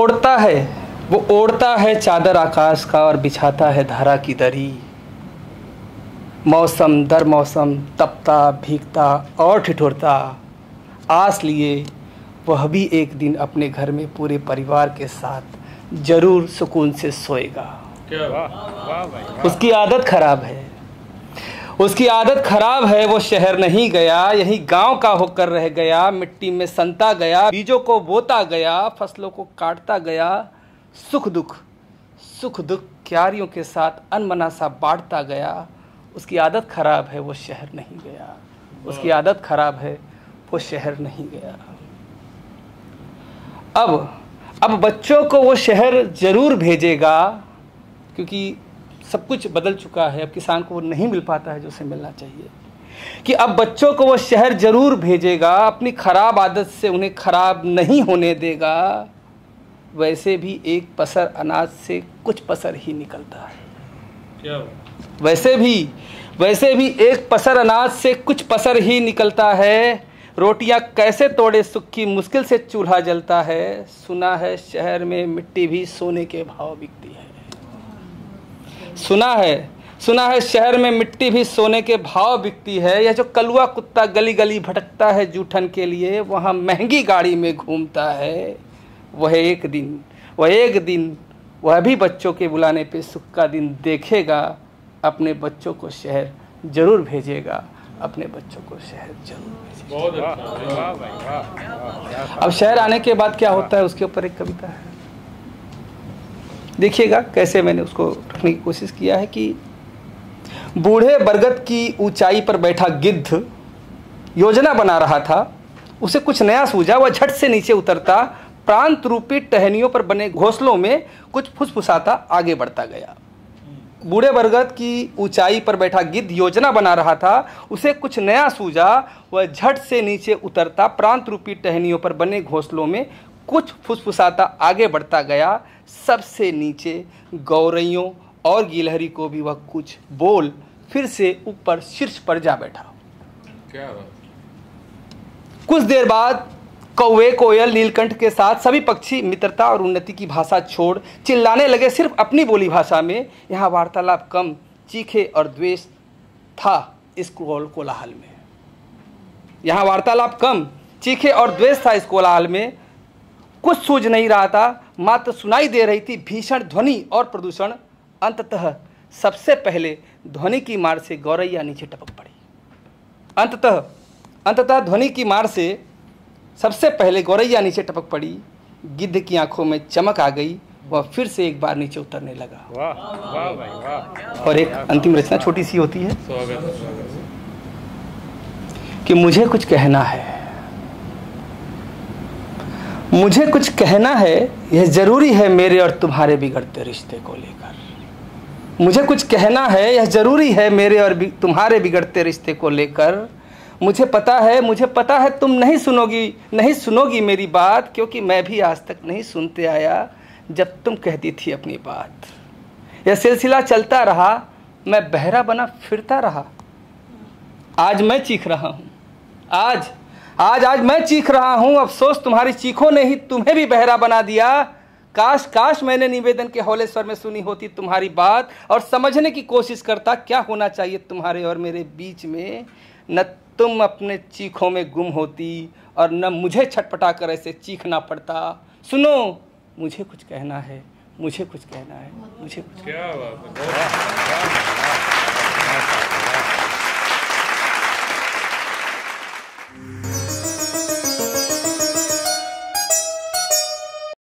ओढ़ता है, वो ओढ़ता है चादर आकाश का और बिछाता है धारा की दरी। मौसम दर मौसम तपता, भीगता और ठिठुरता, आस लिए वह भी एक दिन अपने घर में पूरे परिवार के साथ जरूर सुकून से सोएगा। उसकी आदत खराब है, उसकी आदत खराब है। वो शहर नहीं गया, यही गांव का होकर रह गया, मिट्टी में संता गया, बीजों को बोता गया, फसलों को काटता गया, सुख दुख क्यारियों के साथ अनमना सा बांटता गया। उसकी आदत खराब है, वो शहर नहीं गया। उसकी आदत खराब है, वो शहर नहीं गया। अब बच्चों को वो शहर जरूर भेजेगा, क्योंकि सब कुछ बदल चुका है। अब किसान को वो नहीं मिल पाता है जो उसे मिलना चाहिए। कि अब बच्चों को वो शहर जरूर भेजेगा, अपनी खराब आदत से उन्हें खराब नहीं होने देगा। वैसे भी एक पसर अनाज से कुछ पसर ही निकलता है। क्या वैसे भी एक पसर अनाज से कुछ पसर ही निकलता है। रोटियां कैसे तोड़े सुक्की, मुश्किल से चूल्हा जलता है। सुना है शहर में मिट्टी भी सोने के भाव बिकती है। सुना है शहर में मिट्टी भी सोने के भाव बिकती है। यह जो कलुआ कुत्ता गली गली भटकता है जूठन के लिए, वहाँ महंगी गाड़ी में घूमता है। वह एक दिन वह भी बच्चों के बुलाने पे सुख का दिन देखेगा। अपने बच्चों को शहर जरूर भेजेगा, अपने बच्चों को शहर जरूर भेजेगा। बहुत अच्छा। अब शहर आने के बाद क्या होता है, उसके ऊपर एक कविता है, देखिएगा कैसे मैंने उसको रखने की कोशिश किया है। कि बूढ़े बरगद की ऊंचाई पर बैठा गिद्ध योजना बना रहा था। उसे कुछ नया सूझा, वह झट से नीचे उतरता, प्रांत रूपी टहनियों पर बने घोंसलों में कुछ फुसफुसाता आगे बढ़ता गया। बूढ़े बरगद की ऊंचाई पर बैठा गिद्ध योजना बना रहा था। उसे कुछ नया सूझा, वह झट से नीचे उतरता, प्रांत रूपी टहनियों पर बने घोंसलों में कुछ फुसफुसाता आगे बढ़ता गया। सबसे नीचे गौरैयों और गिलहरी को भी वह कुछ बोल, फिर से ऊपर शीर्ष पर जा बैठा। क्या बात। कुछ देर बाद कौवे, कोयल, नीलकंठ के साथ सभी पक्षी मित्रता और उन्नति की भाषा छोड़ चिल्लाने लगे सिर्फ अपनी बोली भाषा में। यहाँ वार्तालाप कम, चीखे और द्वेष था इस कोलाहल में। कुछ सूझ नहीं रहा था, मात्र सुनाई दे रही थी भीषण ध्वनि और प्रदूषण। अंततः सबसे पहले ध्वनि की मार से गौरैया नीचे टपक पड़ी। अंततः ध्वनि की मार से सबसे पहले गौरैया नीचे टपक पड़ी। गिद्ध की आंखों में चमक आ गई, वह फिर से एक बार नीचे उतरने लगा। वाह वाह भाई वाह। और एक अंतिम रचना छोटी सी होती है कि मुझे कुछ कहना है, मुझे कुछ कहना है, यह ज़रूरी है मेरे और तुम्हारे बिगड़ते रिश्ते को लेकर। मुझे कुछ कहना है, यह ज़रूरी है मेरे और तुम्हारे बिगड़ते रिश्ते को लेकर। मुझे पता है तुम नहीं सुनोगी मेरी बात, क्योंकि मैं भी आज तक नहीं सुनते आया जब तुम कहती थी अपनी बात। यह सिलसिला चलता रहा, मैं बहरा बना फिरता रहा। आज मैं चीख रहा हूँ, आज मैं चीख रहा हूँ। अफसोस तुम्हारी चीखों ने ही तुम्हें भी बहरा बना दिया। काश मैंने निवेदन के हौले स्वर में सुनी होती तुम्हारी बात और समझने की कोशिश करता क्या होना चाहिए तुम्हारे और मेरे बीच में। न तुम अपने चीखों में गुम होती और न मुझे छटपटा कर ऐसे चीखना पड़ता। सुनो, मुझे कुछ कहना है, मुझे कुछ कहना है, मुझे कुछ। क्या बात है।